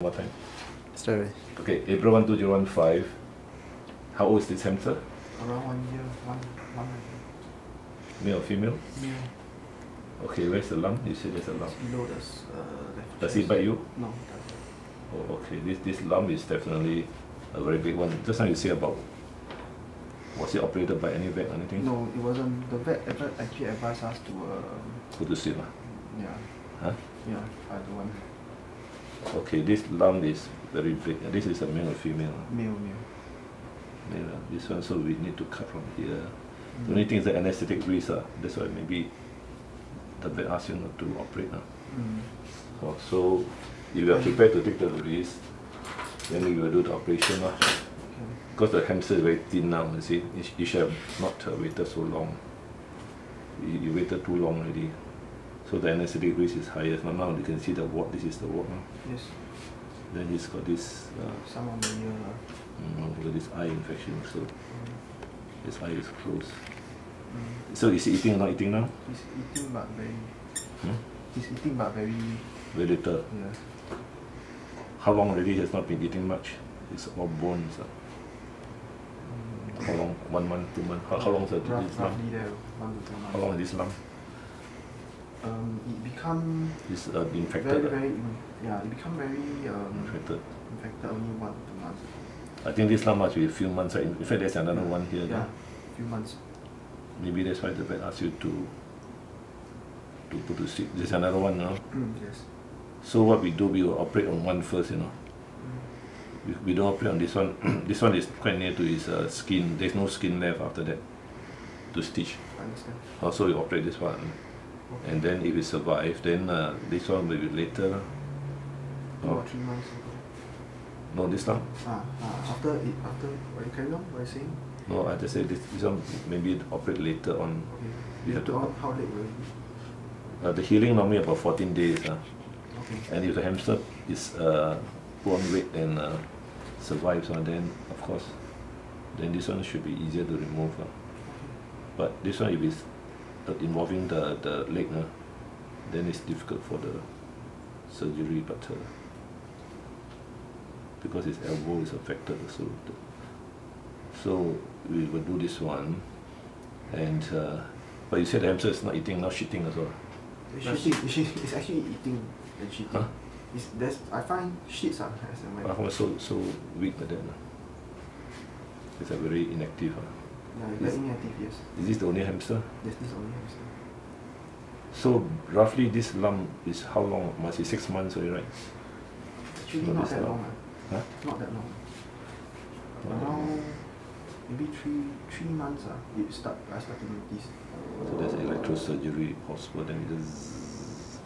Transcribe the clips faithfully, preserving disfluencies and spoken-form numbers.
What time? Start with. Okay, April one two zero one five. How old is this hamster? Around one year, one, one year. Male or female? Male. Okay, where's the lump? You said there's a lump. Below the left. Does it bite you? No, it doesn't. Oh, okay. This, this lump is definitely a very big one. Just now you say about, was it operated by any vet or anything? No, it wasn't. The vet actually advised us to... Uh, Go to sleep? Uh? Yeah. Huh? Yeah, I don't want. Okay, this lump is very big. This is a male or female? Male, male. Male. This one, so we need to cut from here. Mm. The only thing is the anesthetic risk. Uh, that's why maybe the vet asks you not to operate. Uh. Mm. Oh, so, if you are prepared to take the risk, then we will do the operation. Uh. Okay. Because the hamster is very thin now, you see. You, you should have not uh, waited so long. You, you waited too long already. So the anesthetic risk is higher. Now you can see the wart. This is the wart now. Yes. Then he's got this. Uh, Some on the ear. Mm, got this eye infection. So mm. his eye is closed. Mm. So is he eating or not eating now? He's eating but very. Hmm? He's eating but very. Very little. Yeah. How long already he has not been eating much? It's all bones. Uh. Mm. How long? One month, two months. How, how long is this lump? How long is this lump? Um, it become it's uh, infected. Very, very, in, yeah, it become very um, infected. Infected only one two months ago. I think this lump must be a few months. Right? In fact, there's another yeah. one here. Yeah, a few months. Maybe that's why the vet asked you to to put to sleep. There's another one now. Mm, yes. So what we do, we will operate on one first. You know, mm. we, we don't operate on this one. This one is quite near to his uh, skin. There's no skin left after that to stitch. I understand. Also, we operate this one. Okay. And then if it survives, then uh, this one will be later. Two or three months ago. No, this one? Ah, ah, after it, after, what you carry on, what you saying? No, I just said this, this one maybe operate later on. Okay. Later on, how late will it be? Uh, the healing normally about fourteen days. Uh. Okay. And if the hamster is uh, put on weight and uh, survives, uh, then of course, then this one should be easier to remove. Uh. Okay. But this one, if it's involving the, the leg, uh, then it's difficult for the surgery, but uh, because his elbow is affected, so, so we will do this one. And uh, but you said the hamster is not eating, not shitting as well. It's, shitting, it's actually eating and shitting. Huh? It's, I find shits are uh, so, so weak like that. Uh. It's a very inactive. Uh. Yeah, is, inactive, yes. Is this the only hamster? Yes, this is the only hamster. So roughly this lump is how long? Must be six months already, right? Actually not, not that long. long. Huh? Not that long. Oh. Around maybe three three months uh, you start I started to notice. So there's electrosurgery possible, then you just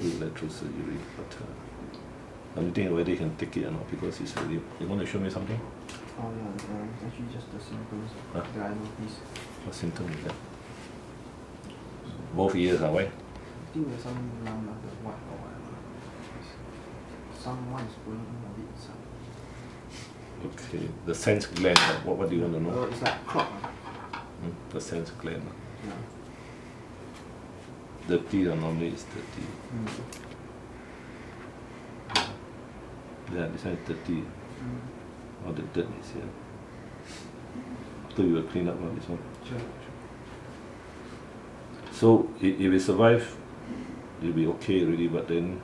do electrosurgery. But uh, I'm thinking whether you can take it or not, because it's really. You want to show me something? Oh yeah, uh, actually just the symptoms huh? that I noticed. What symptom is that? Both ears are white? I think there's some lump like the white or whatever. Someone is going in a bit some. Okay, the sense gland, what, what do you want to know? Uh, it's like clock. Hmm? The sense gland. Yeah. The teeth are normally it's dirty. Mm. Yeah, this one is dirty. Mm. All the dirt is here. After you will clean up on this one. Sure. So if, if it survives, it will be okay really, but then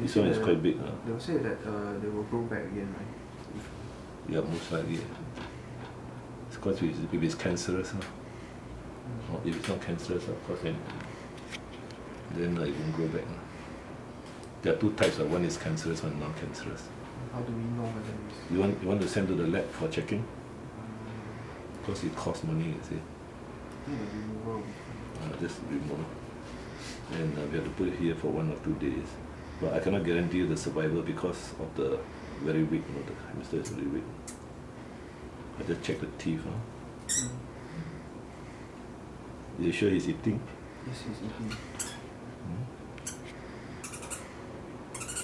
they this one is quite big. They will say that uh, they will grow back again, right? Yeah, most likely. It's because if it's cancerous, huh? mm. or if it's not cancerous, of course, then, then uh, it won't grow back. Huh? There are two types, uh, one is cancerous, one non-cancerous. How do we know whether it's... You want, you want to send to the lab for checking? Um, because it costs money, you see. Yeah, removal. Uh, just removal. And uh, we have to put it here for one or two days. But I cannot guarantee the survival because of the very weak, you know, the hamster is very weak. I just check the teeth. Huh? Mm. Are you sure he's eating? Yes, he's eating. Mm.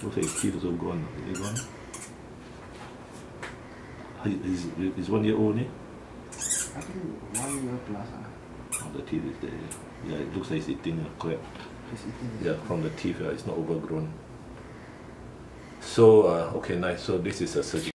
Looks like his teeth are gone. Is it gone? Is, is one year old, eh? I think one year plus. Uh. Oh, the teeth is there. Yeah, it looks like it's eating, uh, correct? It's eating. Yeah, from the teeth, uh, it's not overgrown. So, uh, okay, nice. So this is a surgical.